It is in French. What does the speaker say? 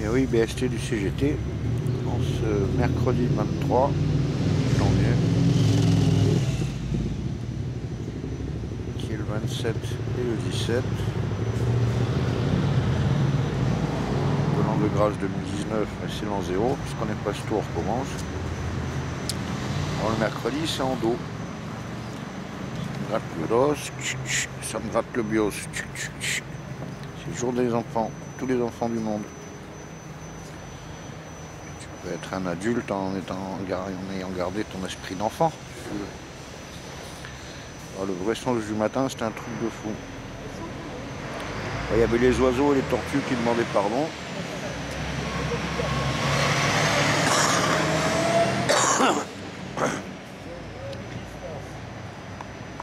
Et oui, BST du CGT, en ce mercredi 23 janvier, qui est le 27 et le 17, de l'an de grâce 2019, excellent 0, puisqu'on n'est pas ce tour, on recommence. Alors le mercredi, c'est en dos. Ça me gratte le dos, ça me gratte le bios. C'est le jour des enfants, tous les enfants du monde. Tu peux être un adulte en ayant gardé ton esprit d'enfant. Le vrai songe du matin, c'était un truc de fou. Il y avait les oiseaux et les tortues qui demandaient pardon.